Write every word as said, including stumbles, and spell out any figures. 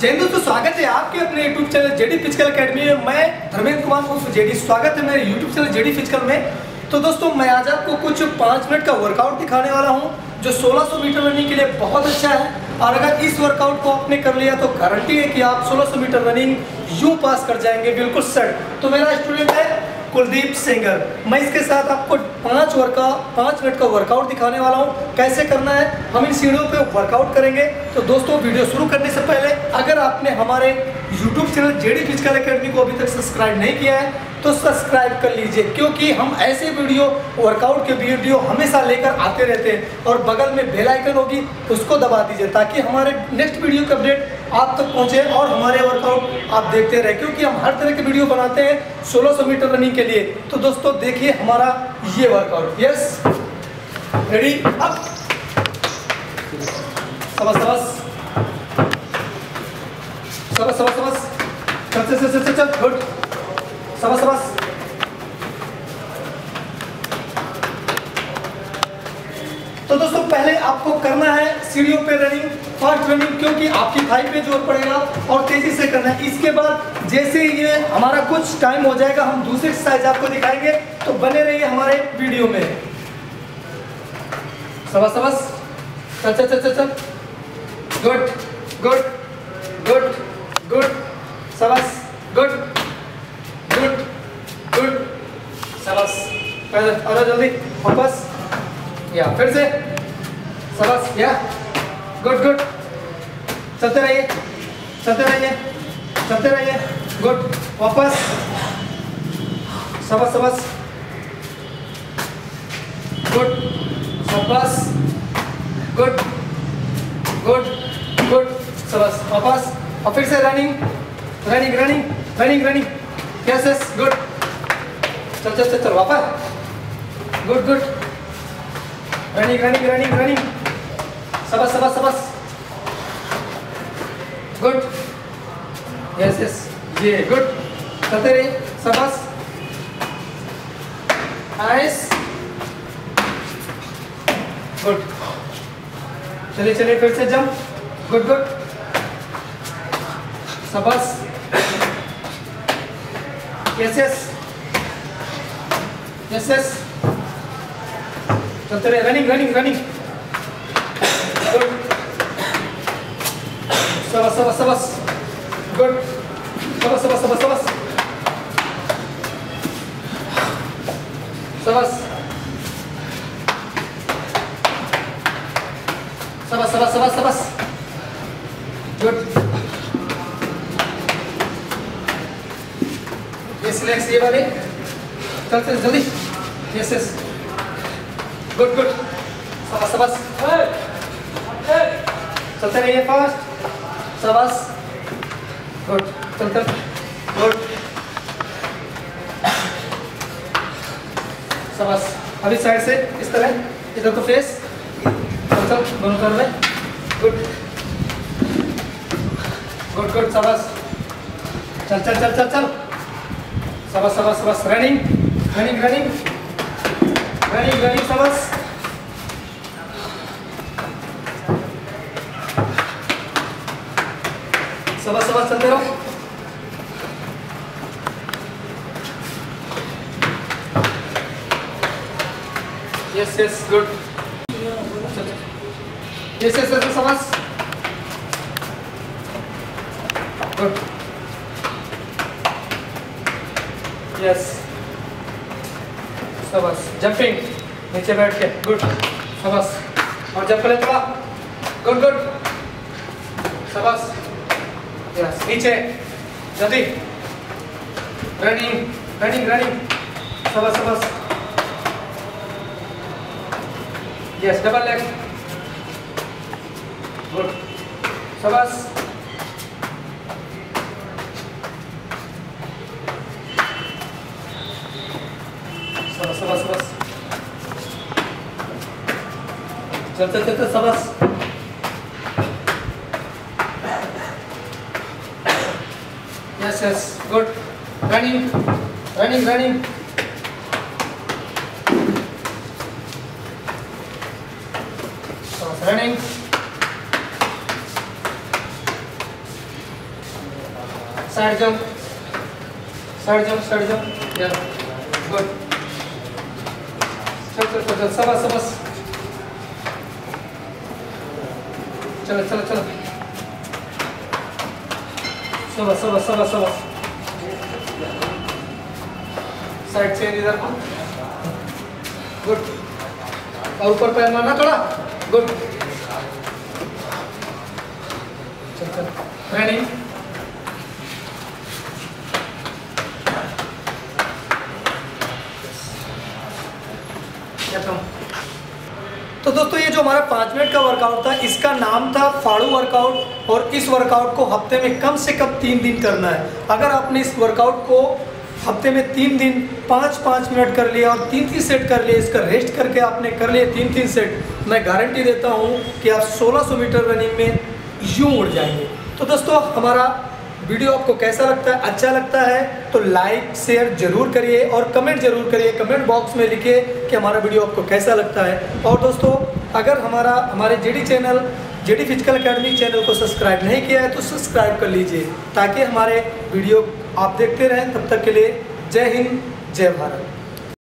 जय हिंद दोस्तों, स्वागत है आपके अपने YouTube channel JD physical academy में। मैं धर्मेंद्र कुमार दोस्तों जेडी, स्वागत है मेरे YouTube चैनल जेडी फिजिकल में। तो दोस्तों मैं आज आपको कुछ पाँच मिनट का वर्कआउट दिखाने वाला हूं जो सोलह सौ मीटर रनिंग के लिए बहुत अच्छा है। और अगर इस वर्कआउट को आपने कर लिया तो गारंटी है कि आप सोलह सौ मीटर रनिंग यूँ पास कर जाएंगे बिल्कुल सर। तो मेरा स्टूडेंट है कुलदीप सिंगर, मैं इसके साथ आपको पाँच वर्का पाँच मिनट का वर्कआउट दिखाने वाला हूँ, कैसे करना है। हम इन सीढ़ियों पे वर्कआउट करेंगे। तो दोस्तों वीडियो शुरू करने से पहले अगर आपने हमारे YouTube channel JD physical academy को अभी तक सब्सक्राइब नहीं किया है तो सब्सक्राइब कर लीजिए, क्योंकि हम ऐसे वीडियो वर्कआउट के वीडियो हमेशा लेकर आते रहते हैं। और बगल में बेल आइकन होगी, उसको दबा दीजिए ताकि हमारे नेक्स्ट वीडियो का अपडेट आप तक पहुंचे और हमारे वर्कआउट आप देखते रहे, क्योंकि हम हर तरह के वीडियो बनाते हैं सोलह सौ मीटर रनिंग के लिए। तो दोस्तों देखिए हमारा ये वर्कआउट, यस रेडी अप, सबस सबस सबस सबस चल चल चल चल गुड सबस सबस तो दोस्तों पहले आपको करना है सीढ़ियों पे रनिंग, फास्ट रनिंग, क्योंकि आपकी थाई पे जोर पड़ेगा और तेजी से करना है। इसके बाद जैसे ये हमारा कुछ टाइम हो जाएगा हम दूसरी एक्सरसाइज आपको दिखाएंगे, तो बने रहिए हमारे वीडियो में। सबस सबस चल चल चल चल चल गुड गुड गुड गुड सबस गुड गुड गुड सबस और जल्दी वापस या फिर से सबस या गुड गुड चलते रहिए चलते रहिए चलते रहिए गुड वापस सबस सबस गुड सबस गुड गुड गुड सबस वापस और फिर से running running running running running yes yes good चल चल चल चल वापस good good running running running running सबस सबस सबस गुड यस यस ये गुड चलते रहिए सबस नाइस गुड चलिए चलिए फिर से जंप गुड गुड सबस यस यस यस यस चलते रहे रनिंग रनिंग रनिंग गुड सबस सबस सबस गुड सबस सबस सबस सबस सबस सबस सबस सबस सबस गुड लेग्स ये वाले चलते जल्दी यस यस गुड गुड सबस सबस चलते रहिए फास्ट सबस गुड चलते गुड सबस अभी साइड से इस तरह इधर को फेस चल चल दोनों कर में गुड गुड गुड सबस चल चल चल चल चल सबस सबस सबस running running running running running सबस सबस सबस चलते रहो yes yes good yes yes yes सबस गुड यस सबस जंपिंग नीचे बैठ के गुड सबस और जंप ले थोड़ा गुड गुड सबस यस नीचे जल्दी रनिंग रनिंग रनिंग सबस सबस यस डबल लेग गुड सबस सबस सबस सबस चल चल चल सबस yes yes good running running running सबस running side jump side jump side jump या गुड चल चल चल सब सब चल चल चल सब सब सब सब साइड चेंज इधर को गुड और ऊपर पैर मारना थोड़ा गुड चल चल रेडी तो दोस्तों ये जो हमारा पाँच मिनट का वर्कआउट था इसका नाम था फाड़ू वर्कआउट और इस वर्कआउट को हफ्ते में कम से कम तीन दिन करना है। अगर आपने इस वर्कआउट को हफ्ते में तीन दिन पाँच पाँच मिनट कर लिया और तीन तीन सेट कर लिए, इसका रेस्ट करके आपने कर लिए तीन तीन सेट, मैं गारंटी देता हूँ कि आप सोलह सौ मीटर रनिंग में यूँ उड़ जाएंगे। तो दोस्तों हमारा वीडियो आपको कैसा लगता है, अच्छा लगता है तो लाइक शेयर जरूर करिए और कमेंट जरूर करिए, कमेंट बॉक्स में लिखिए कि हमारा वीडियो आपको कैसा लगता है। और दोस्तों अगर हमारा हमारे JD channel JD physical academy channel को सब्सक्राइब नहीं किया है तो सब्सक्राइब कर लीजिए ताकि हमारे वीडियो आप देखते रहें। तब तक के लिए जय हिंद जय भारत।